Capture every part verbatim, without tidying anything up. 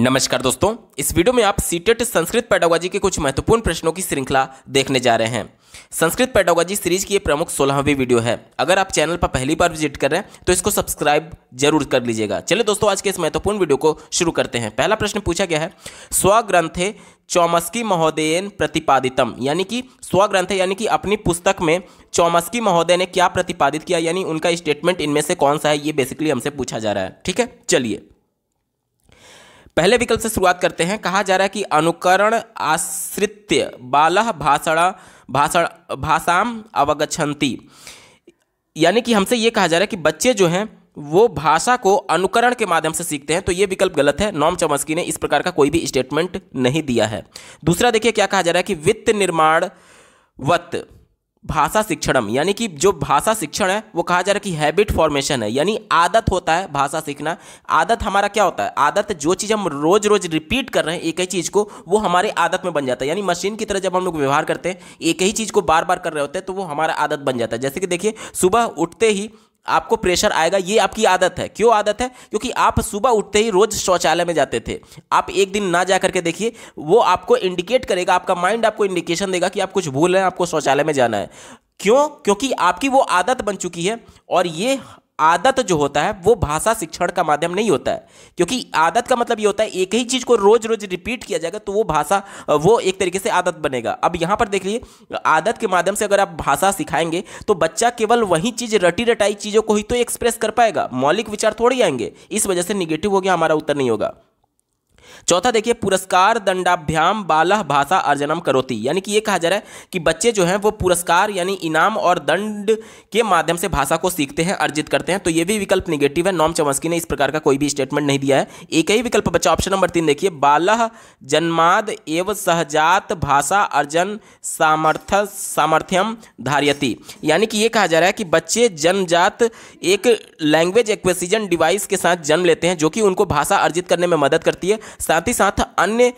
नमस्कार दोस्तों, इस वीडियो में आप सीटेट संस्कृत पेडागोजी के कुछ महत्वपूर्ण प्रश्नों की श्रृंखला देखने जा रहे हैं। संस्कृत पेडागोजी सीरीज की ये प्रमुख सोलहवीं वीडियो है। अगर आप चैनल पर पहली बार विजिट कर रहे हैं तो इसको सब्सक्राइब जरूर कर लीजिएगा। चलिए दोस्तों, आज के इस महत्वपूर्ण वीडियो को शुरू करते हैं। पहला प्रश्न पूछा गया है, स्वग्रंथे चॉमस्की महोदयेन प्रतिपादितम, यानी कि स्वग्रंथ यानी कि अपनी पुस्तक में चॉमस्की महोदय ने क्या प्रतिपादित किया, यानी उनका स्टेटमेंट इनमें से कौन सा है, ये बेसिकली हमसे पूछा जा रहा है। ठीक है, चलिए पहले विकल्प से शुरुआत करते हैं। कहा जा रहा है कि अनुकरण आश्रित्य बालः भाषण भाषण भाषाम अवगछन्ति, यानी कि हमसे ये कहा जा रहा है कि बच्चे जो हैं वो भाषा को अनुकरण के माध्यम से सीखते हैं, तो ये विकल्प गलत है। नोम चोम्स्की ने इस प्रकार का कोई भी स्टेटमेंट नहीं दिया है। दूसरा देखिए क्या कहा जा रहा है कि वित्त निर्माणवत भाषा शिक्षणम, यानी कि जो भाषा शिक्षण है वो कहा जा रहा है कि हैबिट फॉर्मेशन है, यानी आदत होता है भाषा सीखना। आदत हमारा क्या होता है, आदत जो चीज़ हम रोज रोज रिपीट कर रहे हैं एक ही चीज़ को, वो हमारे आदत में बन जाता है। यानी मशीन की तरह जब हम लोग व्यवहार करते हैं, एक ही चीज़ को बार बार कर रहे होते हैं, तो वो हमारा आदत बन जाता है। जैसे कि देखिए, सुबह उठते ही आपको प्रेशर आएगा, ये आपकी आदत है। क्यों आदत है, क्योंकि आप सुबह उठते ही रोज शौचालय में जाते थे। आप एक दिन ना जा करके देखिए, वो आपको इंडिकेट करेगा, आपका माइंड आपको इंडिकेशन देगा कि आप कुछ भूल रहे हैं, आपको शौचालय में जाना है। क्यों, क्योंकि आपकी वो आदत बन चुकी है। और ये आदत जो होता है वो भाषा शिक्षण का माध्यम नहीं होता है, क्योंकि आदत का मतलब ये होता है एक ही चीज़ को रोज रोज रिपीट किया जाएगा तो वो भाषा वो एक तरीके से आदत बनेगा। अब यहाँ पर देख लीजिए, आदत के माध्यम से अगर आप भाषा सिखाएंगे तो बच्चा केवल वही चीज़, रटी रटाई चीज़ों को ही तो एक्सप्रेस कर पाएगा, मौलिक विचार थोड़ी आएंगे। इस वजह से निगेटिव हो गया, हमारा उत्तर नहीं होगा। चौथा देखिए, पुरस्कार दंडाभ्याम बालः भाषा अर्जनम करोति, यानी कि ये कहा जा रहा है कि बच्चे जो हैं वो पुरस्कार यानी इनाम और दंड के माध्यम से भाषा को सीखते हैं, अर्जित करते हैं, तो ये भी विकल्प निगेटिव है। नोम चोम्स्की ने इस प्रकार का कोई भी स्टेटमेंट नहीं दिया है। एक ही विकल्प बचा, ऑप्शन नंबर तीन देखिए, बालः जन्माद एवं सहजात भाषा अर्जन सामर्थ सामर्थ्यम धारयति, यानी कि ये कहा जा रहा है कि बच्चे जन्मजात एक लैंग्वेज एक्विजिशन डिवाइस के साथ जन्म लेते हैं जो कि उनको भाषा अर्जित करने में मदद करती है, साथ ही साथ अन्य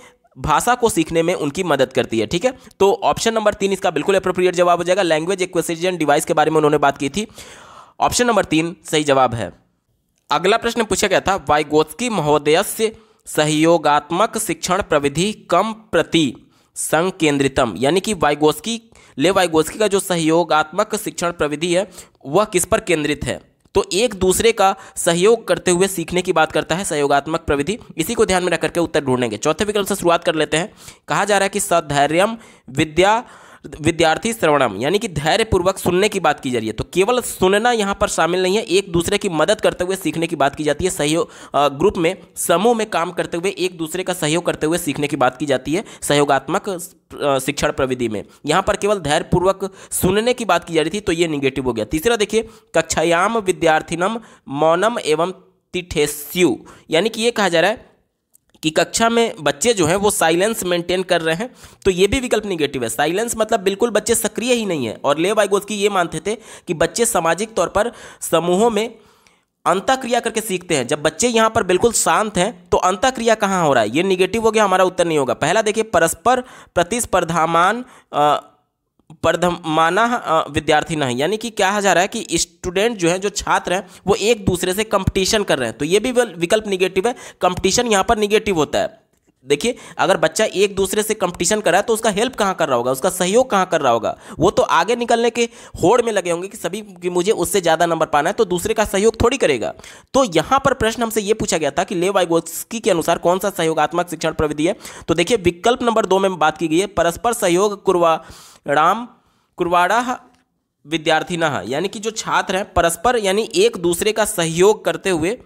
भाषा को सीखने में उनकी मदद करती है। ठीक है, तो ऑप्शन नंबर तीन इसका बिल्कुल एप्रोप्रिएट जवाब हो जाएगा। लैंग्वेज एक्विजिशन डिवाइस के बारे में उन्होंने बात की थी, ऑप्शन नंबर तीन सही जवाब है। अगला प्रश्न पूछा गया था, वाइगोत्स्की महोदयस्य सहयोगात्मक शिक्षण प्रविधि कम प्रति संकेंद्रितम, यानी कि वाइगोत्स्की ले वाइगोत्स्की का जो सहयोगात्मक शिक्षण प्रविधि है वह किस पर केंद्रित है, तो एक दूसरे का सहयोग करते हुए सीखने की बात करता है, सहयोगात्मक प्रविधि। इसी को ध्यान में रख करके उत्तर ढूंढेंगे। चौथे विकल्प से शुरुआत कर लेते हैं। कहा जा रहा है कि सधैर्यम विद्या विद्यार्थी श्रवणम, यानी कि धैर्यपूर्वक सुनने की बात की जा रही है, तो केवल सुनना यहाँ पर शामिल नहीं है, एक दूसरे की मदद करते हुए सीखने की बात की जाती है। सहयोग ग्रुप में, समूह में काम करते हुए एक दूसरे का सहयोग करते हुए सीखने की बात की जाती है सहयोगात्मक शिक्षण प्रविधि में। यहाँ पर केवल धैर्यपूर्वक सुनने की बात की जा रही थी, तो ये निगेटिव हो गया। तीसरा देखिए, कक्षायाम विद्यार्थिनम मौनम एवं तिष्ठेस्यु, यानी कि ये कहा जा रहा है कि कक्षा में बच्चे जो हैं वो साइलेंस मेंटेन कर रहे हैं, तो ये भी विकल्प निगेटिव है। साइलेंस मतलब बिल्कुल बच्चे सक्रिय ही नहीं है। और लेव वाइगोत्स्की ये मानते थे कि बच्चे सामाजिक तौर पर समूहों में अंतःक्रिया करके सीखते हैं। जब बच्चे यहाँ पर बिल्कुल शांत हैं तो अंतःक्रिया कहाँ हो रहा है, ये निगेटिव हो गया, हमारा उत्तर नहीं होगा। पहला देखिए, परस्पर प्रतिस्पर्धामान परधमाना विद्यार्थी ना है, यानी कि क्या जा रहा है कि स्टूडेंट जो है, जो छात्र हैं वो एक दूसरे से कंपटीशन कर रहे हैं, तो ये भी विकल्प निगेटिव है। कंपटीशन यहाँ पर निगेटिव होता है। देखिए, अगर बच्चा एक दूसरे से कंपटीशन कर रहा है तो उसका हेल्प कहाँ कर रहा होगा, उसका सहयोग कहाँ कर रहा होगा, वो तो आगे निकलने के होड़ में लगे होंगे कि सभी कि मुझे उससे ज़्यादा नंबर पाना है, तो दूसरे का सहयोग थोड़ी करेगा। तो यहाँ पर प्रश्न हमसे ये पूछा गया था कि लेव वाइगोत्स्की के अनुसार कौन सा सहयोगात्मक शिक्षण प्रविधि है, तो देखिए विकल्प नंबर दो में बात की गई है, परस्पर सहयोग कुरवा राम कुरवाड़ा विद्यार्थी न, यानी कि जो छात्र हैं परस्पर यानी एक दूसरे का सहयोग करते हुए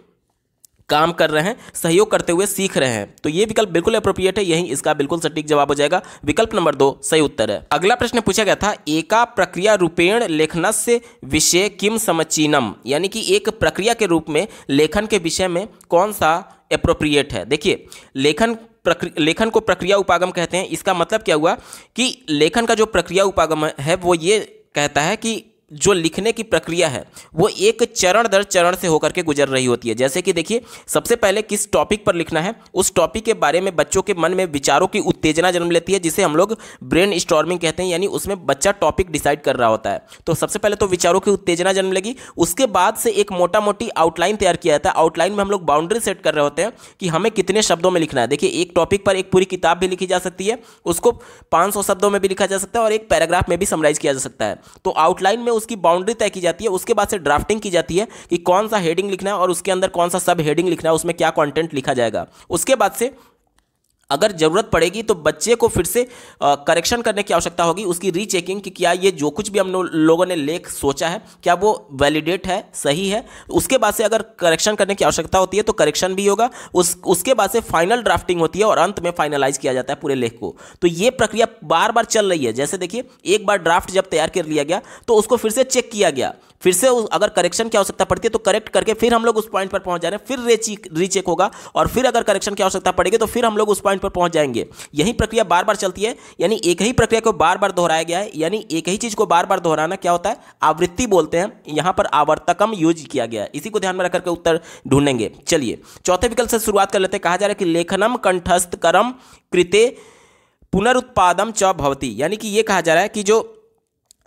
काम कर रहे हैं, सहयोग करते हुए सीख रहे हैं, तो ये विकल्प बिल्कुल एप्रोप्रिएट है। यही इसका बिल्कुल सटीक जवाब हो जाएगा, विकल्प नंबर दो सही उत्तर है। अगला प्रश्न पूछा गया था, एका प्रक्रिया रूपेण लेखनस्य विषय किम समचीनम, यानी कि एक प्रक्रिया के रूप में लेखन के विषय में कौन सा एप्रोप्रिएट है। देखिए, लेखन लेखन को प्रक्रिया उपागम कहते हैं। इसका मतलब क्या हुआ कि लेखन का जो प्रक्रिया उपागम है वो ये कहता है कि जो लिखने की प्रक्रिया है वो एक चरण दर चरण से होकर के गुजर रही होती है। जैसे कि देखिए, सबसे पहले किस टॉपिक पर लिखना है, उस टॉपिक के बारे में बच्चों के मन में विचारों की उत्तेजना जन्म लेती है, जिसे हम लोग ब्रेन स्टॉर्मिंग कहते हैं। यानी उसमें बच्चा टॉपिक डिसाइड कर रहा होता है, तो सबसे पहले तो विचारों की उत्तेजना जन्म लेगी। उसके बाद से एक मोटा मोटी आउटलाइन तैयार किया जाता है। आउटलाइन में हम लोग बाउंड्री सेट कर रहे होते हैं कि हमें कितने शब्दों में लिखना है। देखिए, एक टॉपिक पर एक पूरी किताब भी लिखी जा सकती है, उसको पाँच सौ शब्दों में भी लिखा जा सकता है और एक पैराग्राफ में भी समराइज किया जा सकता है। तो आउटलाइन में उसकी बाउंड्री तय की जाती है। उसके बाद से ड्राफ्टिंग की जाती है कि कौन सा हेडिंग लिखना है और उसके अंदर कौन सा सब हेडिंग लिखना है, उसमें क्या कंटेंट लिखा जाएगा। उसके बाद से अगर ज़रूरत पड़ेगी तो बच्चे को फिर से करेक्शन करने की आवश्यकता होगी, उसकी रीचेकिंग कि क्या ये जो कुछ भी हम लोगों ने लेख सोचा है क्या वो वैलिडेट है, सही है। उसके बाद से अगर करेक्शन करने की आवश्यकता होती है तो करेक्शन भी होगा। उस उसके बाद से फाइनल ड्राफ्टिंग होती है और अंत में फाइनलाइज किया जाता है पूरे लेख को। तो ये प्रक्रिया बार बार चल रही है। जैसे देखिए, एक बार ड्राफ्ट जब तैयार कर लिया गया तो उसको फिर से चेक किया गया, फिर से अगर करेक्शन की आवश्यकता पड़ती है तो करेक्ट करके फिर हम लोग उस पॉइंट पर पहुँच जा रहे हैं, फिर रीचेक रीचेक होगा और फिर अगर करेक्शन की आवश्यकता पड़ेगी तो फिर हम लोग उस पर पहुंच जाएंगे। यही प्रक्रिया बार बार चलती है। यानी एक ही प्रक्रिया को बार बार दोहराया गया है, यानी एक ही चीज को बार बार दोहराना क्या होता है, आवृत्ति बोलते हैं। यहां पर आवर्तकम यूज किया गया है, इसी को ध्यान में रखकर के उत्तर ढूंढेंगे। चलिए चौथे विकल्प से शुरुआत कर लेते हैं। कहा जा रहा है कि लेखनम कंठस्थ करम कृते पुनरुत्पादम च भवति, यानी कि यह कहा जा रहा है कि जो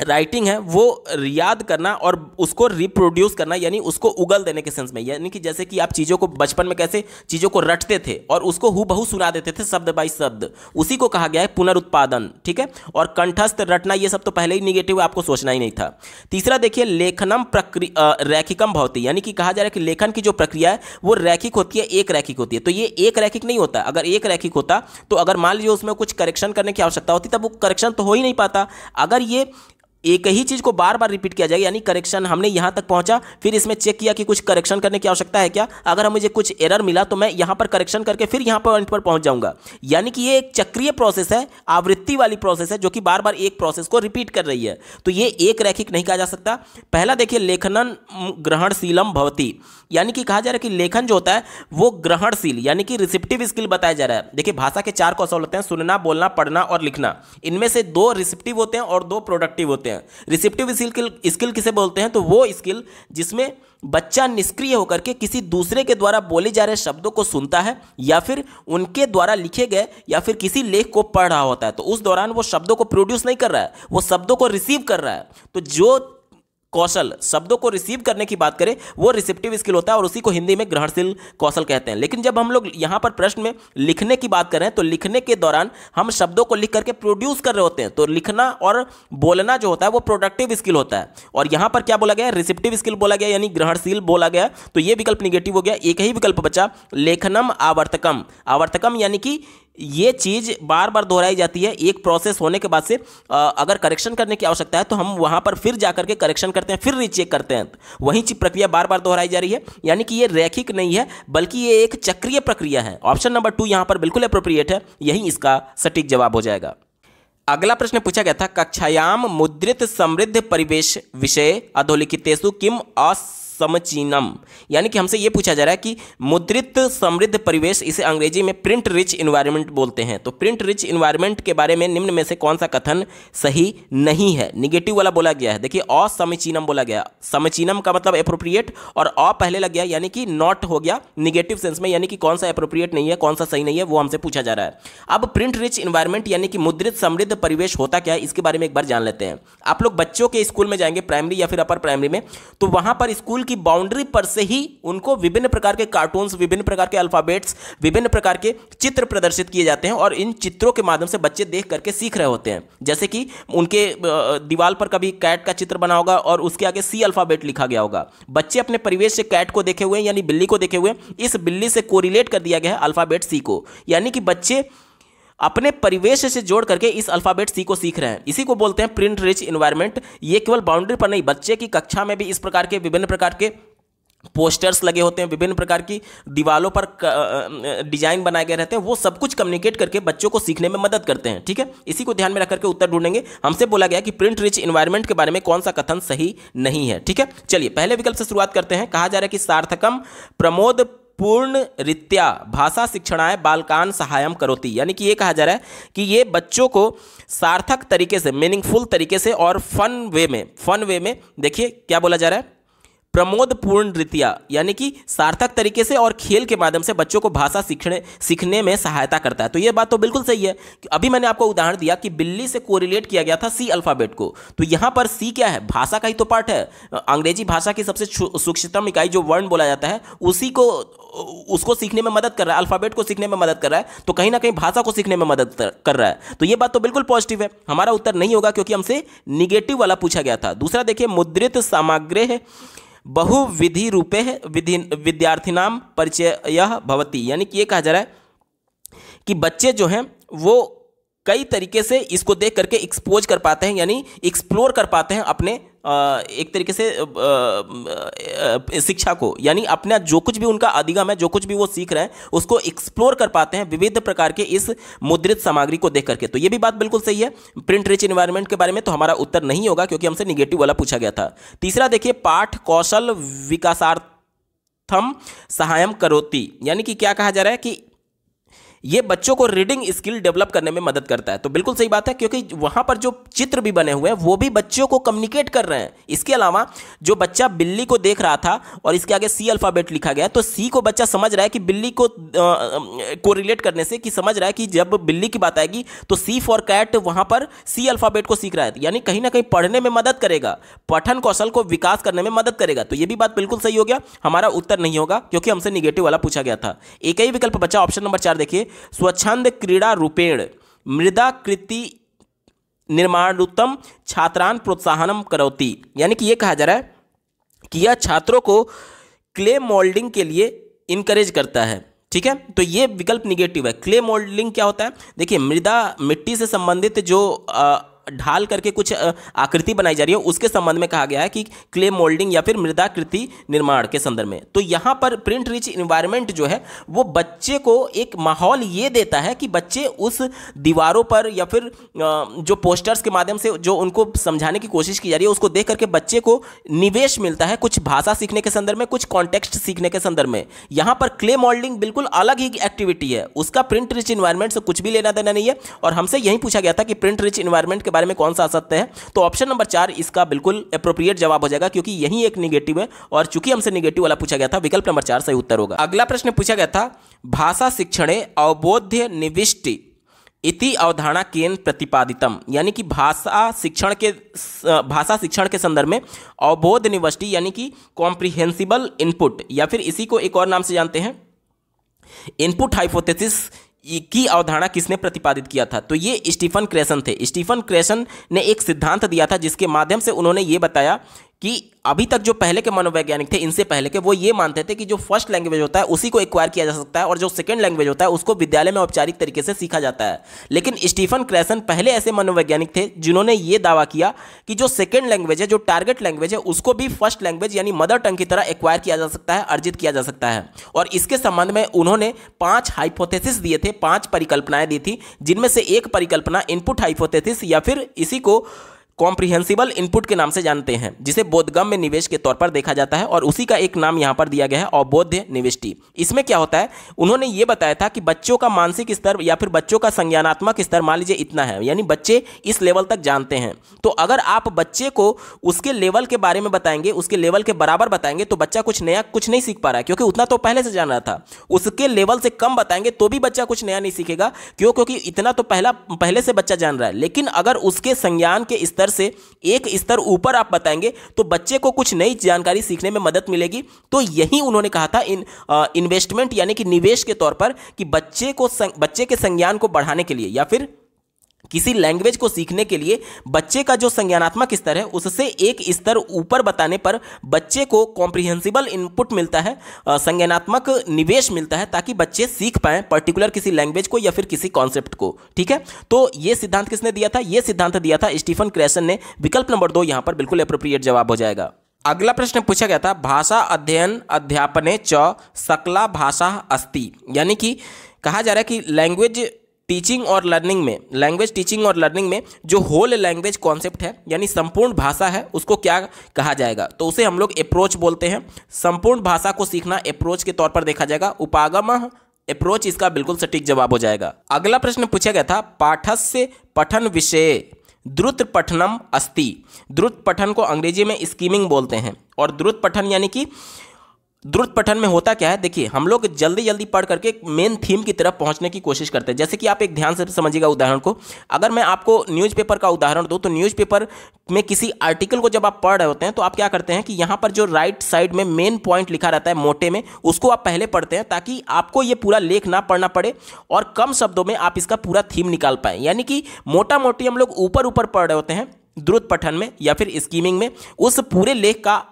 राइटिंग है वो याद करना और उसको रिप्रोड्यूस करना, यानी उसको उगल देने के सेंस में। यानी कि जैसे कि आप चीज़ों को बचपन में कैसे चीज़ों को रटते थे और उसको हूबहू सुना देते थे शब्द बाई शब्द, उसी को कहा गया है पुनरुत्पादन। ठीक है, और कंठस्थ रटना ये सब तो पहले ही निगेटिव, आपको सोचना ही नहीं था। तीसरा देखिए, लेखनम प्रक्रिया रैखिकम भवति, यानी कि कहा जा रहा है कि लेखन की जो प्रक्रिया है वो रैखिक होती है, एक रैखिक होती है। तो ये एक रैखिक नहीं होता। अगर एक रैखिक होता तो अगर मान लीजिए उसमें कुछ करेक्शन करने की आवश्यकता होती तब वो करेक्शन तो हो ही नहीं पाता। अगर ये एक ही चीज़ को बार बार रिपीट किया जाएगा, यानी करेक्शन हमने यहाँ तक पहुँचा, फिर इसमें चेक किया कि कुछ करेक्शन करने की आवश्यकता है क्या, अगर मुझे कुछ एरर मिला तो मैं यहाँ पर करेक्शन करके फिर यहाँ पॉइंट पर पहुँच जाऊँगा। यानी कि ये एक चक्रीय प्रोसेस है, आवृत्ति वाली प्रोसेस है, जो कि बार बार एक प्रोसेस को रिपीट कर रही है। तो ये एक रैखिक नहीं कहा जा सकता। पहला देखिए, लेखनन ग्रहणशीलम भवति, यानी कि कहा जा रहा है कि लेखन जो होता है वो ग्रहणशील, यानी कि रिसेप्टिव स्किल बताया जा रहा है। देखिए, भाषा के चार कौशल होते हैं, सुनना, बोलना, पढ़ना और लिखना। इनमें से दो रिसेप्टिव होते हैं और दो प्रोडक्टिव होते हैं। रिसेप्टिव स्किल स्किल किसे बोलते हैं, तो वो स्किल जिसमें बच्चा निष्क्रिय होकर के किसी दूसरे के द्वारा बोले जा रहे शब्दों को सुनता है या फिर उनके द्वारा लिखे गए या फिर किसी लेख को पढ़ रहा होता है। तो उस दौरान वो शब्दों को प्रोड्यूस नहीं कर रहा है, वो शब्दों को रिसीव कर रहा है। तो जो कौशल शब्दों को रिसीव करने की बात करें वो रिसेप्टिव स्किल होता है और उसी को हिंदी में ग्रहणशील कौशल कहते हैं। लेकिन जब हम लोग यहाँ पर प्रश्न में लिखने की बात करें तो लिखने के दौरान हम शब्दों को लिख करके प्रोड्यूस कर रहे होते हैं। तो लिखना और बोलना जो होता है वो प्रोडक्टिव स्किल होता है, और यहाँ पर क्या बोला गया, रिसेप्टिव स्किल बोला गया, यानी ग्रहणशील बोला गया। तो ये विकल्प निगेटिव हो गया, एक ही विकल्प बचा, लेखनम आवर्तकम। आवर्तकम यानी कि ये चीज़ बार बार दोहराई जाती है, एक प्रोसेस होने के बाद से आ, अगर करेक्शन करने की आवश्यकता है तो हम वहाँ पर फिर जा करके करेक्शन करते हैं, फिर रीचेक करते हैं। वही प्रक्रिया बार बार दोहराई जा रही है, यानी कि ये रैखिक नहीं है बल्कि ये एक चक्रीय प्रक्रिया है। ऑप्शन नंबर टू यहाँ पर बिल्कुल एप्रोप्रिएट है, यही इसका सटीक जवाब हो जाएगा। अगला प्रश्न पूछा गया था, कक्षायाम मुद्रित समृद्ध परिवेश विषय अधोलिखितेषु किम अस समचीनम, यानी कि हमसे ये पूछा जा रहा है कि मुद्रित समृद्ध परिवेश, इसे अंग्रेजी में प्रिंट रिच इन्वायरमेंट बोलते हैं, तो प्रिंट रिच इन्वायरमेंट के बारे में निम्न में से कौन सा कथन सही नहीं है। निगेटिव वाला बोला गया है। देखिए, असमचीनम बोला गया, समचीनम का मतलब एप्रोप्रिएट और अ पहले लग गया, यानी कि नॉट हो गया निगेटिव सेंस में, यानी कि कौन सा एप्रोप्रिएट नहीं है, कौन सा सही नहीं है, वो हमसे पूछा जा रहा है। अब प्रिंट रिच इन्वायरमेंट यानी कि मुद्रित समृद्ध परिवेश होता क्या है, इसके बारे में एक बार जान लेते हैं। आप लोग बच्चों के स्कूल में जाएंगे, प्राइमरी या फिर अपर प्राइमरी में, तो वहां पर स्कूल की बाउंड्री पर से ही उनको विभिन्न प्रकार के कार्टून्स, विभिन्न प्रकार के अल्फाबेट्स, विभिन्न प्रकार के चित्र प्रदर्शित किए जाते हैं और इन चित्रों के माध्यम से बच्चे देख करके सीख रहे होते हैं। जैसे कि उनके दीवार पर कभी कैट का चित्र बना होगा और उसके आगे सी अल्फाबेट लिखा गया होगा। बच्चे अपने परिवेश से कैट को देखे हुए, यानी बिल्ली को देखे हुए, इस बिल्ली से कोरिलेट कर दिया गया है अल्फाबेट सी को, यानी कि बच्चे अपने परिवेश से जोड़ करके इस अल्फाबेट सी को सीख रहे हैं। इसी को बोलते हैं प्रिंट रिच एनवायरनमेंट। ये केवल बाउंड्री पर नहीं, बच्चे की कक्षा में भी इस प्रकार के विभिन्न प्रकार के पोस्टर्स लगे होते हैं, विभिन्न प्रकार की दीवालों पर डिजाइन बनाए गए रहते हैं, वो सब कुछ कम्युनिकेट करके बच्चों को सीखने में मदद करते हैं। ठीक है, इसी को ध्यान में रख करके उत्तर ढूंढेंगे। हमसे बोला गया कि प्रिंट रिच एनवायरनमेंट के बारे में कौन सा कथन सही नहीं है। ठीक है, चलिए पहले विकल्प से शुरुआत करते हैं। कहा जा रहा है कि सार्थकम प्रमोद पूर्ण रीत्या भाषा शिक्षणाय बालकान सहायम करोती, यानी कि ये कहा जा रहा है कि ये बच्चों को सार्थक तरीके से, मीनिंगफुल तरीके से और फन वे में, फन वे में देखिए क्या बोला जा रहा है, प्रमोदपूर्ण रीतिया, यानी कि सार्थक तरीके से और खेल के माध्यम से बच्चों को भाषा सीखने सीखने में सहायता करता है। तो ये बात तो बिल्कुल सही है कि अभी मैंने आपको उदाहरण दिया कि बिल्ली से कोरिलेट किया गया था सी अल्फ़ाबेट को, तो यहाँ पर सी क्या है, भाषा का ही तो पार्ट है। अंग्रेजी भाषा की सबसे सूक्ष्मतम इकाई जो वर्ण बोला जाता है उसी को, उसको सीखने में मदद कर रहा है, अल्फ़ाबेट को सीखने में मदद कर रहा है, तो कहीं ना कहीं भाषा को सीखने में मदद कर रहा है। तो ये बात तो बिल्कुल पॉजिटिव है, हमारा उत्तर नहीं होगा क्योंकि हमसे निगेटिव वाला पूछा गया था। दूसरा देखिए, मुद्रित सामग्री है बहुविधि रूपे विधि विद्यार्थिनाम परिचयः भवति, यानी कि ये कहा जा रहा है कि बच्चे जो हैं वो कई तरीके से इसको देख करके एक्सपोज कर पाते हैं, यानी एक्सप्लोर कर पाते हैं अपने एक तरीके से शिक्षा को, यानी अपना जो कुछ भी उनका अधिगम है, जो कुछ भी वो सीख रहे हैं उसको एक्सप्लोर कर पाते हैं विविध प्रकार के इस मुद्रित सामग्री को देख करके। तो ये भी बात बिल्कुल सही है। प्रिंट रिच एनवायरनमेंट के बारे में तो हमारा उत्तर नहीं होगा क्योंकि हमसे निगेटिव वाला पूछा गया था। तीसरा देखिए, पाठ कौशल विकासार्थम सहायम करोति, यानी कि क्या कहा जा रहा है कि ये बच्चों को रीडिंग स्किल डेवलप करने में मदद करता है। तो बिल्कुल सही बात है क्योंकि वहाँ पर जो चित्र भी बने हुए हैं वो भी बच्चों को कम्युनिकेट कर रहे हैं। इसके अलावा जो बच्चा बिल्ली को देख रहा था और इसके आगे सी अल्फ़ाबेट लिखा गया है, तो सी को बच्चा समझ रहा है कि बिल्ली को कोरिलेट करने से, कि समझ रहा है कि जब बिल्ली की बात आएगी तो सी फॉर कैट वहाँ पर सी अल्फ़ाबेट को सीख रहा है, यानी कहीं ना कहीं पढ़ने में मदद करेगा, पठन कौशल को विकास करने में मदद करेगा। तो ये भी बात बिल्कुल सही हो गया, हमारा उत्तर नहीं होगा क्योंकि हमसे निगेटिव वाला पूछा गया था। एक ही विकल्प बच्चा, ऑप्शन नंबर चार देखिए, स्वच्छंद क्रीड़ा रूपेण मृदा कृति निर्माणोत्तम छात्रान प्रोत्साहनम करोति, यानी कि यह कहा जा रहा है कि यह छात्रों को क्ले मोल्डिंग के लिए इनकरेज करता है। ठीक है, तो ये विकल्प निगेटिव है। क्ले मोल्डिंग क्या होता है? देखिए, मृदा, मिट्टी से संबंधित जो आ, ढाल करके कुछ आकृति बनाई जा रही है उसके संबंध में कहा गया है कि क्ले मोल्डिंग या फिर मृदाकृति निर्माण के संदर्भ में। तो यहाँ पर प्रिंट रिच एनवायरनमेंट जो है वो बच्चे को एक माहौल ये देता है कि बच्चे उस दीवारों पर या फिर जो पोस्टर्स के माध्यम से जो उनको समझाने की कोशिश की जा रही है उसको देख करके बच्चे को निवेश मिलता है, कुछ भाषा सीखने के संदर्भ में, कुछ कॉन्टेक्स्ट सीखने के संदर्भ में। यहाँ पर क्ले मोल्डिंग बिल्कुल अलग ही एक्टिविटी है, उसका प्रिंट रिच एनवायरनमेंट से कुछ भी लेना देना नहीं है। और हमसे यही पूछा गया था कि प्रिंट रिच एनवायरनमेंट बारे में कौन सा असत्य है, तो ऑप्शन नंबर चार इसका बिल्कुल एप्रोप्रिएट जवाब हो जाएगा क्योंकि यही एक निगेटिव है और चूंकि हमसे निगेटिव वाला पूछा गया था विकल्प नंबर चार सही उत्तर होगा। अगला प्रश्न पूछा गया था, भाषा शिक्षणे अवबोध्य निविष्टि इति अवधारणा केन प्रतिपादितम, यानी कि भाषा शिक्षण के भाषा शिक्षण के संदर्भ में अवबोध निविष्टि यानी कि कॉम्प्रिहेंसिबल इनपुट या फिर इसी को एक और नाम से जानते हैं इनपुट हाइपोथेसिस की अवधारणा किसने प्रतिपादित किया था? तो ये स्टीफन क्रेशन थे। स्टीफन क्रेशन ने एक सिद्धांत दिया था जिसके माध्यम से उन्होंने ये बताया कि अभी तक जो पहले के मनोवैज्ञानिक थे, इनसे पहले के, वो ये मानते थे कि जो फर्स्ट लैंग्वेज होता है उसी को एक्वायर किया जा सकता है और जो सेकंड लैंग्वेज होता है उसको विद्यालय में औपचारिक तरीके से सीखा जाता है। लेकिन स्टीफन क्रेशन पहले ऐसे मनोवैज्ञानिक थे जिन्होंने ये दावा किया कि जो सेकंड लैंग्वेज है, जो टारगेट लैंग्वेज है, उसको भी फर्स्ट लैंग्वेज यानी मदर टंग की तरह एक्वायर किया जा सकता है, अर्जित किया जा सकता है। और इसके संबंध में उन्होंने पाँच हाइपोथेसिस दिए थे, पाँच परिकल्पनाएँ दी थी, जिनमें से एक परिकल्पना इनपुट हाइपोथेसिस या फिर इसी को कॉम्प्रिहेंसिबल इनपुट के नाम से जानते हैं, जिसे बोधगम्य में निवेश के तौर पर देखा जाता है और उसी का एक नाम यहाँ पर दिया गया है अवबोध्य निविष्टि। इसमें क्या होता है, उन्होंने ये बताया था कि बच्चों का मानसिक स्तर या फिर बच्चों का संज्ञानात्मक स्तर मान लीजिए इतना है, यानी बच्चे इस लेवल तक जानते हैं, तो अगर आप बच्चे को उसके लेवल के बारे में बताएंगे, उसके लेवल के बराबर बताएंगे तो बच्चा कुछ नया कुछ नहीं सीख पा रहा है क्योंकि उतना तो पहले से जान रहा था। उसके लेवल से कम बताएंगे तो भी बच्चा कुछ नया नहीं सीखेगा, क्यों? क्योंकि इतना तो पहला पहले से बच्चा जान रहा है। लेकिन अगर उसके संज्ञान के स्तर से एक स्तर ऊपर आप बताएंगे तो बच्चे को कुछ नई जानकारी सीखने में मदद मिलेगी। तो यही उन्होंने कहा था इन इन्वेस्टमेंट यानी कि निवेश के तौर पर कि बच्चे को बच्चे के संज्ञान को बढ़ाने के लिए या फिर किसी लैंग्वेज को सीखने के लिए बच्चे का जो संज्ञानात्मक स्तर है उससे एक स्तर ऊपर बताने पर बच्चे को कॉम्प्रिहेंसिबल इनपुट मिलता है, संज्ञानात्मक निवेश मिलता है ताकि बच्चे सीख पाएँ पर्टिकुलर किसी लैंग्वेज को या फिर किसी कॉन्सेप्ट को। ठीक है, तो ये सिद्धांत किसने दिया था? ये सिद्धांत दिया था स्टीफन क्रेशन ने। विकल्प नंबर दो यहाँ पर बिल्कुल एप्रोप्रिएट जवाब हो जाएगा। अगला प्रश्न पूछा गया था, भाषा अध्ययन अध्यापने च सकला भाषा अस्ति, यानी कि कहा जा रहा है कि लैंग्वेज टीचिंग और लर्निंग में, लैंग्वेज टीचिंग और लर्निंग में जो होल लैंग्वेज कॉन्सेप्ट है यानी संपूर्ण भाषा है उसको क्या कहा जाएगा, तो उसे हम लोग अप्रोच बोलते हैं। संपूर्ण भाषा को सीखना अप्रोच के तौर पर देखा जाएगा। उपागम अप्रोच इसका बिल्कुल सटीक जवाब हो जाएगा। अगला प्रश्न पूछा गया था पाठस्य पठन विषय द्रुत पठनम अस्ति। द्रुत पठन को अंग्रेजी में स्कीमिंग बोलते हैं। और द्रुत पठन यानी कि द्रुत पठन में होता क्या है, देखिए हम लोग जल्दी जल्दी पढ़ करके मेन थीम की तरफ पहुंचने की कोशिश करते हैं। जैसे कि आप एक ध्यान से समझिएगा उदाहरण को, अगर मैं आपको न्यूज़पेपर का उदाहरण दूं तो न्यूज़पेपर में किसी आर्टिकल को जब आप पढ़ रहे होते हैं तो आप क्या करते हैं कि यहाँ पर जो राइट साइड में मेन पॉइंट लिखा रहता है मोटे में, उसको आप पहले पढ़ते हैं ताकि आपको ये पूरा लेख ना पढ़ना पड़े और कम शब्दों में आप इसका पूरा थीम निकाल पाएँ। यानी कि मोटा मोटी हम लोग ऊपर ऊपर पढ़ रहे होते हैं द्रुत पठन में या फिर स्कीमिंग में, उस पूरे लेख का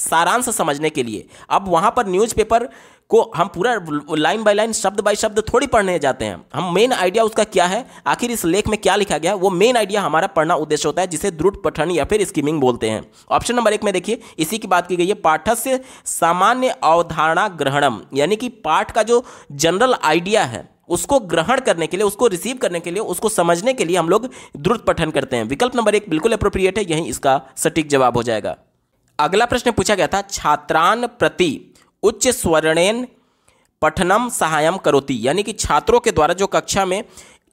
सारांश समझने के लिए। अब वहाँ पर न्यूज़पेपर को हम पूरा लाइन बाय लाइन शब्द बाय शब्द थोड़ी पढ़ने जाते हैं, हम मेन आइडिया उसका क्या है, आखिर इस लेख में क्या लिखा गया है, वो मेन आइडिया हमारा पढ़ना उद्देश्य होता है, जिसे द्रुत पठन या फिर स्कीमिंग बोलते हैं। ऑप्शन नंबर एक में देखिए इसी की बात की गई है, पाठस्य सामान्य अवधारणा ग्रहणम, यानी कि पाठ का जो जनरल आइडिया है उसको ग्रहण करने के लिए, उसको रिसीव करने के लिए, उसको समझने के लिए हम लोग द्रुत पठन करते हैं। विकल्प नंबर एक बिल्कुल एप्रोप्रिएट है, यही इसका सटीक जवाब हो जाएगा। अगला प्रश्न पूछा गया था छात्रान प्रति उच्च स्वरणेन पठनम सहायम करोति, यानी कि छात्रों के द्वारा जो कक्षा में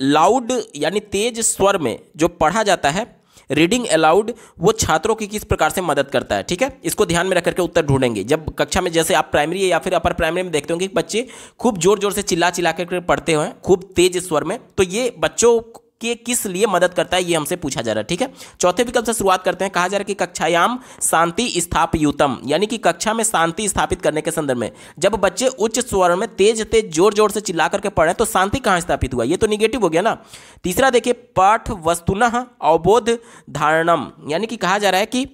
लाउड यानी तेज स्वर में जो पढ़ा जाता है रीडिंग अलाउड, वो छात्रों की किस प्रकार से मदद करता है। ठीक है, इसको ध्यान में रख करके उत्तर ढूंढेंगे। जब कक्षा में, जैसे आप प्राइमरी या फिर अपर प्राइमरी में देखते होंगे कि बच्चे खूब जोर जोर से चिल्ला चिल्ला करके पढ़ते हैं खूब तेज स्वर में, तो ये बच्चों कि किस लिए मदद करता है ये हमसे पूछा जा रहा है। ठीक है, चौथे विकल्प से शुरुआत करते हैं। कहा जा रहा है कि कक्षायाम शांति स्थापयुतम, यानी कि कक्षा में शांति स्थापित करने के संदर्भ में जब बच्चे उच्च स्वर में तेज तेज जोर जोर से चिल्ला करके पढ़े तो शांति कहाँ स्थापित हुआ, ये तो निगेटिव हो गया ना। तीसरा देखिए पाठ वस्तुनः अवबोध धारणम, यानी कि कहा जा रहा है कि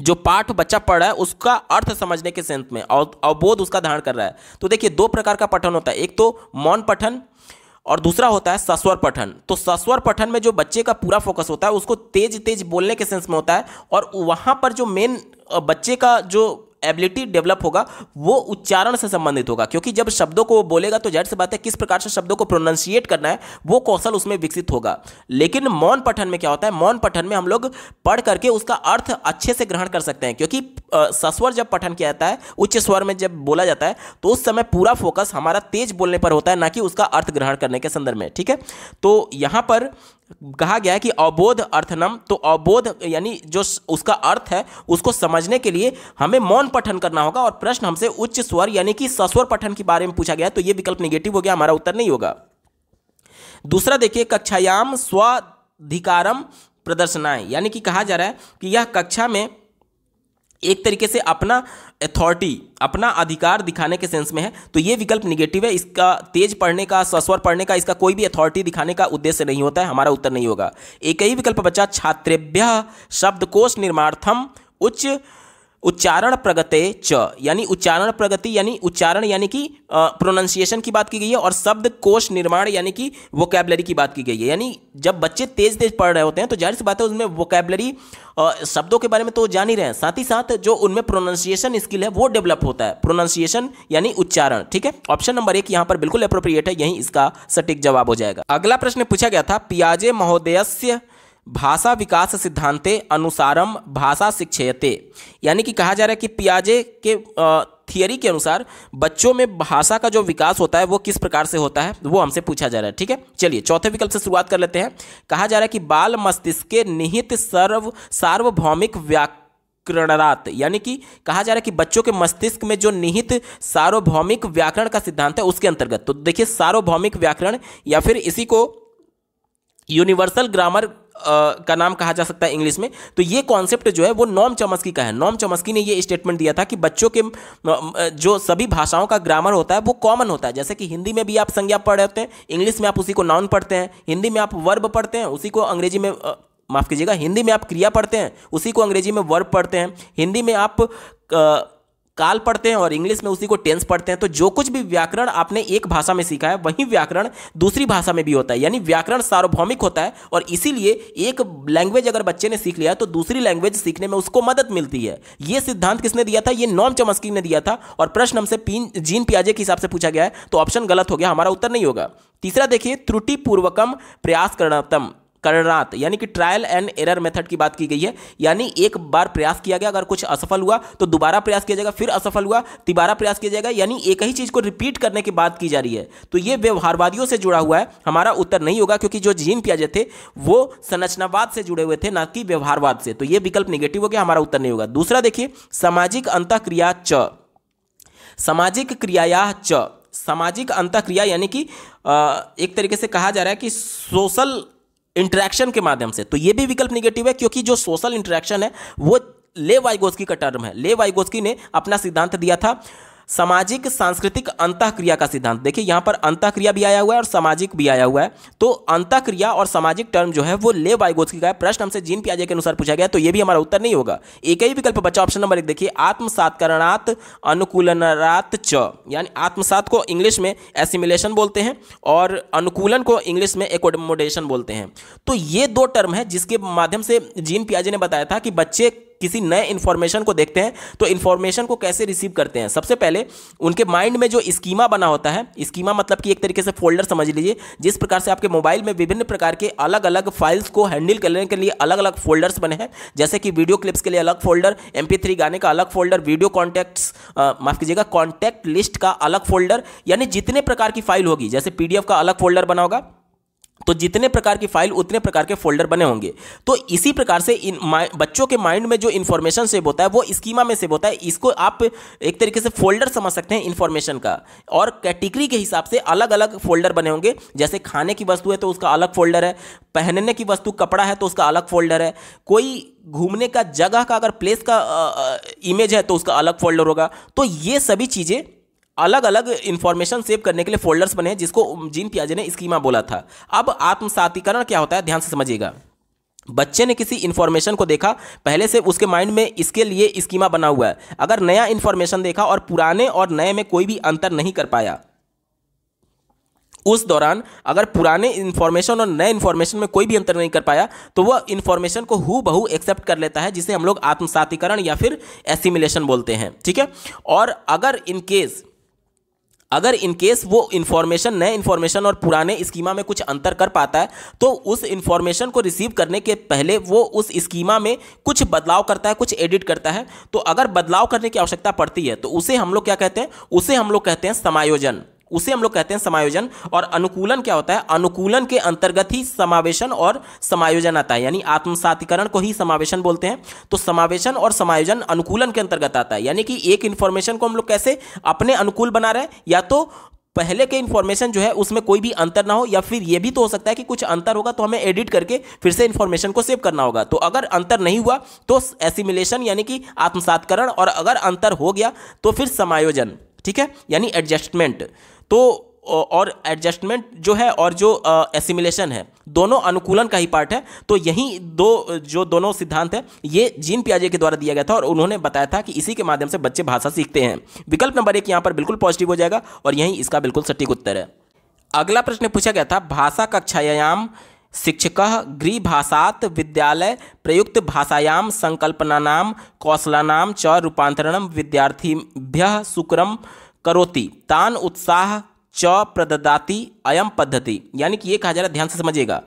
जो पाठ बच्चा पढ़ रहा है उसका अर्थ समझने के सेंस में अवबोध उसका धारण कर रहा है। तो देखिए दो प्रकार का पठन होता है, एक तो मौन पठन और दूसरा होता है सस्वर पठन। तो सस्वर पठन में जो बच्चे का पूरा फोकस होता है उसको तेज तेज बोलने के सेंस में होता है और वहाँ पर जो मेन बच्चे का जो एबिलिटी डेवलप होगा वो उच्चारण से संबंधित होगा, क्योंकि जब शब्दों को वो बोलेगा तो जाहिर सी बात है किस प्रकार से शब्दों को प्रोनाउंसिएट करना है वो कौशल उसमें विकसित होगा। लेकिन मौन पठन में क्या होता है, मौन पठन में हम लोग पढ़ करके उसका अर्थ अच्छे से ग्रहण कर सकते हैं, क्योंकि सस्वर जब पठन किया जाता है, उच्च स्वर में जब बोला जाता है, तो उस समय पूरा फोकस हमारा तेज बोलने पर होता है, ना कि उसका अर्थ ग्रहण करने के संदर्भ में। ठीक है, तो यहाँ पर कहा गया है कि अवबोध अर्थनम, तो अवबोध यानी जो उसका अर्थ है उसको समझने के लिए हमें मौन पठन करना होगा। और प्रश्न हमसे उच्च स्वर यानी कि सस्वर पठन के बारे में पूछा गया है, तो ये विकल्प नेगेटिव हो गया, हमारा उत्तर नहीं होगा। दूसरा देखिए कक्षायाम स्वाधिकारम प्रदर्शनाएं, यानी कि कहा जा रहा है कि यह कक्षा में एक तरीके से अपना अथॉरिटी, अपना अधिकार दिखाने के सेंस में है, तो ये विकल्प निगेटिव है। इसका तेज पढ़ने का, सस्वर पढ़ने का, इसका कोई भी अथॉरिटी दिखाने का उद्देश्य नहीं होता है, हमारा उत्तर नहीं होगा। एक ही विकल्प बचा, छात्रेभ्यः शब्दकोश निर्माणार्थम उच्च उच्चारण प्रगते च, यानी उच्चारण प्रगति यानी उच्चारण यानी कि प्रोनाउंसिएशन की बात की गई है और शब्द कोश निर्माण यानी कि वोकैबलरी की बात की गई है। यानी जब बच्चे तेज तेज पढ़ रहे होते हैं तो जाहिर सी बात है उसमें वोकैबलरी, शब्दों के बारे में तो जान ही रहे हैं, साथ ही साथ जो उनमें प्रोनाउंसिएशन स्किल है वो डेवलप होता है, प्रोनाउंसिएशन यानी उच्चारण। ठीक है, ऑप्शन नंबर एक यहाँ पर बिल्कुल एप्रोप्रिएट है, यही इसका सटीक जवाब हो जाएगा। अगला प्रश्न पूछा गया था पियाजे महोदयस्य भाषा विकास सिद्धांते अनुसारम भाषा शिक्षयते, यानी कि कहा जा रहा है कि पियाजे के थियरी के अनुसार बच्चों में भाषा का जो विकास होता है वो किस प्रकार से होता है, वो हमसे पूछा जा रहा है। ठीक है, चलिए चौथे विकल्प से शुरुआत कर लेते हैं। कहा जा रहा है कि बाल मस्तिष्क के निहित सर्व सार्वभौमिक व्याख्या व्याकरणरात, यानी कि कहा जा रहा है कि बच्चों के मस्तिष्क में जो निहित सार्वभौमिक व्याकरण का सिद्धांत है उसके अंतर्गत। तो देखिए सार्वभौमिक व्याकरण या फिर इसी को यूनिवर्सल ग्रामर Uh, का नाम कहा जा सकता है इंग्लिश में। तो ये कॉन्सेप्ट जो है वो नॉम चॉम्स्की का है। नॉम चॉम्स्की ने ये स्टेटमेंट दिया था कि बच्चों के जो सभी भाषाओं का ग्रामर होता है वो कॉमन होता है, जैसे कि हिंदी में भी आप संज्ञा पढ़ रहे होते हैं, इंग्लिश में आप उसी को नाउन पढ़ते हैं, हिंदी में आप वर्ब पढ़ते हैं, उसी को अंग्रेजी में uh, माफ़ कीजिएगा हिंदी में आप क्रिया पढ़ते हैं, उसी को अंग्रेजी में वर्ब पढ़ते हैं, हिंदी में आप uh, काल पढ़ते हैं और इंग्लिश में उसी को टेंस पढ़ते हैं। तो जो कुछ भी व्याकरण आपने एक भाषा में सीखा है वही व्याकरण दूसरी भाषा में भी होता है, यानी व्याकरण सार्वभौमिक होता है और इसीलिए एक लैंग्वेज अगर बच्चे ने सीख लिया तो दूसरी लैंग्वेज सीखने में उसको मदद मिलती है। ये सिद्धांत किसने दिया था, ये नॉम चॉम्स्की ने दिया था और प्रश्न हमसे जीन पियाजे के हिसाब से पूछा गया है, तो ऑप्शन गलत हो गया, हमारा उत्तर नहीं होगा। तीसरा देखिए त्रुटिपूर्वकम प्रयास करणातम करणात यानी कि ट्रायल एंड एरर मेथड की बात की गई है, यानी एक बार प्रयास किया गया, अगर कुछ असफल हुआ तो दोबारा प्रयास किया जाएगा, फिर असफल हुआ तिबारा प्रयास किया जाएगा, यानी एक ही चीज़ को रिपीट करने की बात की जा रही है। तो ये व्यवहारवादियों से जुड़ा हुआ है, हमारा उत्तर नहीं होगा क्योंकि जो जीन पियाजे थे वो संरचनावाद से जुड़े हुए थे ना कि व्यवहारवाद से, तो ये विकल्प निगेटिव हो गया, हमारा उत्तर नहीं होगा। दूसरा देखिए सामाजिक अंतःक्रिया च, सामाजिक क्रियाया च, सामाजिक अंतःक्रिया यानी कि एक तरीके से कहा जा रहा है कि सोशल इंटरेक्शन के माध्यम से, तो ये भी विकल्प निगेटिव है क्योंकि जो सोशल इंटरेक्शन है वो ले वाइगोत्स्की का टर्म है। ले वाइगोत्स्की ने अपना सिद्धांत दिया था सामाजिक सांस्कृतिक अंतःक्रिया का सिद्धांत। देखिए यहाँ पर अंतःक्रिया भी आया हुआ है और सामाजिक भी आया हुआ है, तो अंतःक्रिया और सामाजिक टर्म जो है वो ले वाइगोत्स्की का है। प्रश्न हमसे जीन पियाजे के अनुसार पूछा गया, तो ये भी हमारा उत्तर नहीं होगा, एक ही विकल्प बचा। ऑप्शन नंबर एक देखिए आत्मसात करणात अनुकूलनात च, यानी आत्मसात को इंग्लिश में एसिमिलेशन बोलते हैं और अनुकूलन को इंग्लिश में एकोमोडेशन बोलते हैं। तो ये दो टर्म है जिसके माध्यम से जीन पियाजे ने बताया था कि बच्चे किसी नए इन्फॉर्मेशन को देखते हैं तो इन्फॉर्मेशन को कैसे रिसीव करते हैं। सबसे पहले उनके माइंड में जो स्कीमा बना होता है, स्कीमा मतलब कि एक तरीके से फोल्डर समझ लीजिए, जिस प्रकार से आपके मोबाइल में विभिन्न प्रकार के अलग अलग फाइल्स को हैंडल करने के लिए अलग अलग फोल्डर्स बने हैं, जैसे कि वीडियो क्लिप्स के लिए अलग फोल्डर, एम पी थ्री गाने का अलग फोल्डर, वीडियो कॉन्टैक्ट्स माफ कीजिएगा कॉन्टैक्ट लिस्ट का अलग फोल्डर, यानी जितने प्रकार की फाइल होगी, जैसे पी डी एफ का अलग फोल्डर बना होगा, तो जितने प्रकार की फाइल उतने प्रकार के फोल्डर बने होंगे। तो इसी प्रकार से इन बच्चों के माइंड में जो इन्फॉर्मेशन सेव होता है वो स्कीमा में सेव होता है, इसको आप एक तरीके से फोल्डर समझ सकते हैं इन्फॉर्मेशन का, और कैटेगरी के हिसाब से अलग अलग फोल्डर बने होंगे, जैसे खाने की वस्तु है तो उसका अलग फोल्डर है, पहनने की वस्तु कपड़ा है तो उसका अलग फोल्डर है, कोई घूमने का जगह का अगर प्लेस का इमेज है तो उसका अलग फोल्डर होगा। तो ये सभी चीज़ें अलग अलग इन्फॉर्मेशन सेव करने के लिए फोल्डर्स बने हैं, जिसको जीन पियाजे ने स्कीमा बोला था। अब आत्मसातीकरण क्या होता है, ध्यान से समझिएगा। बच्चे ने किसी इन्फॉर्मेशन को देखा, पहले से उसके माइंड में इसके लिए स्कीमा बना हुआ है, अगर नया इन्फॉर्मेशन देखा और पुराने और नए में कोई भी अंतर नहीं कर पाया, उस दौरान अगर पुराने इन्फॉर्मेशन और नए इन्फॉर्मेशन में कोई भी अंतर नहीं कर पाया तो वह इन्फॉर्मेशन को हूबहू एक्सेप्ट कर लेता है, जिसे हम लोग आत्मसातीकरण या फिर एसिमिलेशन बोलते हैं। ठीक है, और अगर इनकेस अगर इनकेस वो इन्फॉर्मेशन नए इन्फॉर्मेशन और पुराने स्कीमा में कुछ अंतर कर पाता है तो उस इन्फॉर्मेशन को रिसीव करने के पहले वो उस स्कीमा में कुछ बदलाव करता है, कुछ एडिट करता है। तो अगर बदलाव करने की आवश्यकता पड़ती है तो उसे हम लोग क्या कहते हैं, उसे हम लोग कहते हैं समायोजन, उसे हम लोग कहते हैं समायोजन। और अनुकूलन क्या होता है, अनुकूलन के अंतर्गत ही समावेशन और समायोजन आता है, यानी आत्मसातीकरण को ही समावेशन बोलते हैं। तो समावेशन और समायोजन अनुकूलन के अंतर्गत आता है, यानी कि एक इन्फॉर्मेशन को हम लोग कैसे अपने अनुकूल बना रहे हैं, या तो पहले के इन्फॉर्मेशन जो है उसमें कोई भी अंतर ना हो, या फिर ये भी तो हो सकता है कि कुछ अंतर होगा तो हमें एडिट करके फिर से इन्फॉर्मेशन को सेव करना होगा। तो अगर अंतर नहीं हुआ तो एसिमिलेशन यानी कि आत्मसातकरण, और अगर अंतर हो गया तो फिर समायोजन, ठीक है, यानी एडजस्टमेंट। तो और एडजस्टमेंट जो है और जो एसिमिलेशन है दोनों अनुकूलन का ही पार्ट है। तो यही दो जो दोनों सिद्धांत है ये जीन पियाजे के द्वारा दिया गया था और उन्होंने बताया था कि इसी के माध्यम से बच्चे भाषा सीखते हैं। विकल्प नंबर एक यहाँ पर बिल्कुल पॉजिटिव हो जाएगा और यही इसका बिल्कुल सटीक उत्तर है। अगला प्रश्न पूछा गया था भाषा कक्षायाम शिक्षकः गृहभाषात् विद्यालय प्रयुक्त भाषायाम संकल्पनानाम कौशलानाम च रूपांतरणम विद्यार्थिभ्यः सुकरम करोति तान उत्साह च प्रददाति अयम पद्धति। यानी कि ये कहा जा रहा है, ध्यान से समझिएगा,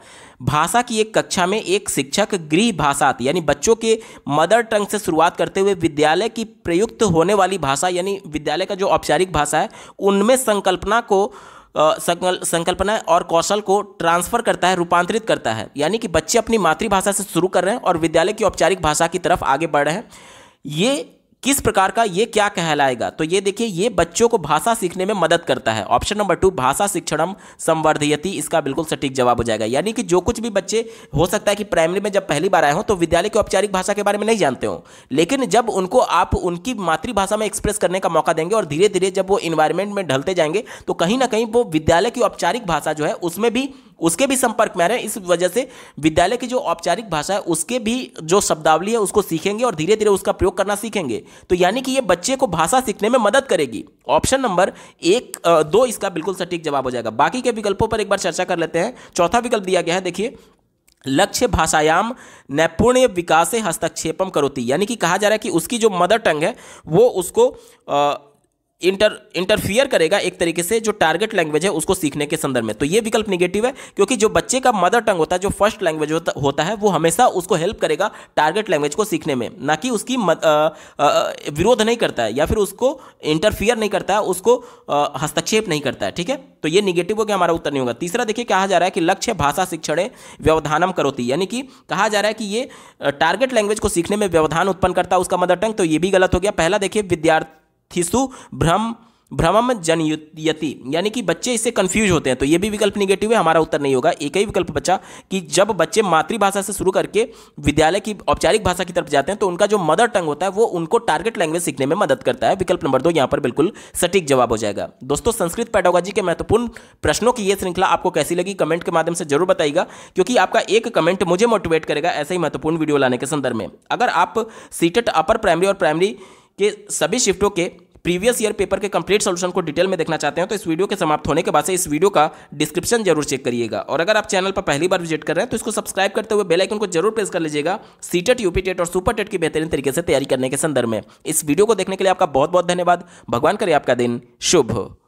भाषा की एक कक्षा में एक शिक्षक गृह भाषात यानी बच्चों के मदर टंग से शुरुआत करते हुए विद्यालय की प्रयुक्त होने वाली भाषा यानी विद्यालय का जो औपचारिक भाषा है उनमें संकल्पना को संकल्पना और कौशल को ट्रांसफर करता है, रूपांतरित करता है। यानी कि बच्चे अपनी मातृभाषा से शुरू कर रहे हैं और विद्यालय की औपचारिक भाषा की तरफ आगे बढ़ रहे हैं। ये किस प्रकार का, ये क्या कहलाएगा, तो ये देखिए ये बच्चों को भाषा सीखने में मदद करता है। ऑप्शन नंबर टू भाषा शिक्षणम संवर्धयति इसका बिल्कुल सटीक जवाब हो जाएगा। यानी कि जो कुछ भी बच्चे, हो सकता है कि प्राइमरी में जब पहली बार आए हों तो विद्यालय की औपचारिक भाषा के बारे में नहीं जानते हों, लेकिन जब उनको आप उनकी मातृभाषा में एक्सप्रेस करने का मौका देंगे और धीरे धीरे जब वो इन्वायरमेंट में ढलते जाएंगे तो कहीं ना कहीं वो विद्यालय की औपचारिक भाषा जो है उसमें भी उसके भी संपर्क में आ रहे हैं। इस वजह से विद्यालय की जो औपचारिक भाषा है उसके भी जो शब्दावली है उसको सीखेंगे और धीरे धीरे उसका प्रयोग करना सीखेंगे। तो यानी कि ये बच्चे को भाषा सीखने में मदद करेगी। ऑप्शन नंबर एक दो इसका बिल्कुल सटीक जवाब हो जाएगा। बाकी के विकल्पों पर एक बार चर्चा कर लेते हैं। चौथा विकल्प दिया गया है, देखिए लक्ष्य भाषायाम नैपुण्य विकासे हस्तक्षेपम करोति, यानी कि कहा जा रहा है कि उसकी जो मदर टंग है वो उसको आ, इंटर इंटरफियर करेगा एक तरीके से जो टारगेट लैंग्वेज है उसको सीखने के संदर्भ में। तो ये विकल्प नेगेटिव है क्योंकि जो बच्चे का मदर टंग होता है, जो फर्स्ट लैंग्वेज होता है, वो हमेशा उसको हेल्प करेगा टारगेट लैंग्वेज को सीखने में, ना कि उसकी मद, आ, आ, विरोध नहीं करता है या फिर उसको इंटरफियर नहीं करता है, उसको आ, हस्तक्षेप नहीं करता है। ठीक है, तो ये निगेटिव हो गया, हमारा उत्तर नहीं होगा। तीसरा देखिए कहा जा रहा है कि लक्ष्य भाषा शिक्षणे व्यवधानम करोती, यानी कि कहा जा रहा है कि ये टारगेट लैंग्वेज को सीखने में व्यवधान उत्पन्न करता है उसका मदर टंग, तो ये भी गलत हो गया। पहला देखिए विद्यार्थी थिसु भ्रम भ्रमम जनयति, यानी कि बच्चे इससे कंफ्यूज होते हैं, तो ये भी विकल्प निगेटिव है, हमारा उत्तर नहीं होगा। एक ही विकल्प बचा कि जब बच्चे मातृभाषा से शुरू करके विद्यालय की औपचारिक भाषा की तरफ जाते हैं तो उनका जो मदर टंग होता है वो उनको टारगेट लैंग्वेज सीखने में मदद करता है। विकल्प नंबर दो यहाँ पर बिल्कुल सटीक जवाब हो जाएगा। दोस्तों, संस्कृत पेडागॉजी के महत्वपूर्ण प्रश्नों की ये श्रृंखला आपको कैसी लगी कमेंट के माध्यम से जरूर बताइएगा, क्योंकि आपका एक कमेंट मुझे मोटिवेट करेगा ऐसे ही महत्वपूर्ण वीडियो लाने के संदर्भ में। अगर आप सीटेट अपर प्राइमरी और प्राइमरी के सभी शिफ्टों के प्रीवियस ईयर पेपर के कंप्लीट सॉल्यूशन को डिटेल में देखना चाहते हैं तो इस वीडियो के समाप्त होने के बाद से इस वीडियो का डिस्क्रिप्शन जरूर चेक करिएगा। और अगर आप चैनल पर पहली बार विजिट कर रहे हैं तो इसको सब्सक्राइब करते हुए बेल आइकन को जरूर प्रेस कर लीजिएगा, सीटेट, यूपी टेट और सुपर टेट की बेहतरीन तरीके से तैयारी करने के संदर्भ में। इस वीडियो को देखने के लिए आपका बहुत बहुत धन्यवाद। भगवान करे आपका दिन शुभ।